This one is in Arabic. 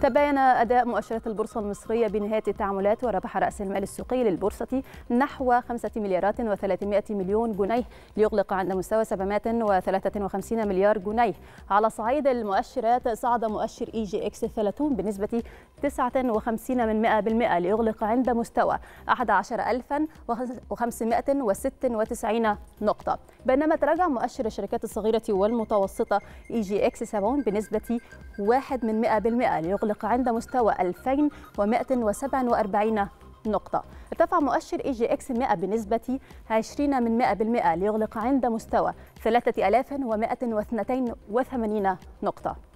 تباين أداء مؤشرات البورصة المصرية بنهاية التعاملات، وربح رأس المال السوقي للبورصة نحو 5,300 مليون جنيه ليغلق عند مستوى 753 مليار جنيه. على صعيد المؤشرات، صعد مؤشر EGX 30 بنسبة 59% ليغلق عند مستوى 11596 نقطة، بينما تراجع مؤشر الشركات الصغيرة والمتوسطة EGX 70 بنسبة 1% ليغلق عند مستوى 2147 نقطة. ارتفع مؤشر EGX 100 بنسبة 20% ليغلق عند مستوى 3182 نقطة.